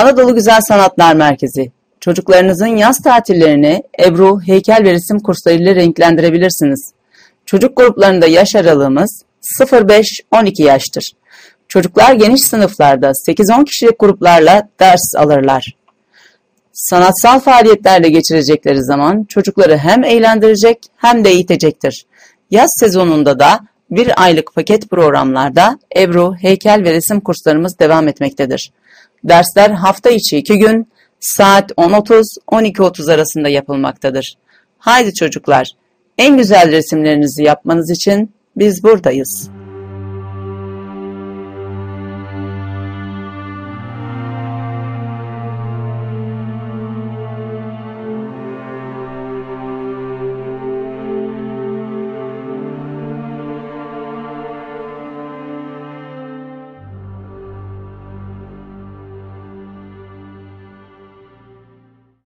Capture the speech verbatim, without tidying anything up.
Anadolu Güzel Sanatlar Merkezi. Çocuklarınızın yaz tatillerini ebru, heykel ve resim kurslarıyla renklendirebilirsiniz. Çocuk gruplarında yaş aralığımız sıfır beş on iki yaştır. Çocuklar geniş sınıflarda sekiz on kişilik gruplarla ders alırlar. Sanatsal faaliyetlerle geçirecekleri zaman çocukları hem eğlendirecek hem de eğitecektir. Yaz sezonunda da bir aylık paket programlarda ebru, heykel ve resim kurslarımız devam etmektedir. Dersler hafta içi iki gün saat on otuz on iki otuz arasında yapılmaktadır. Haydi çocuklar, en güzel resimlerinizi yapmanız için biz buradayız.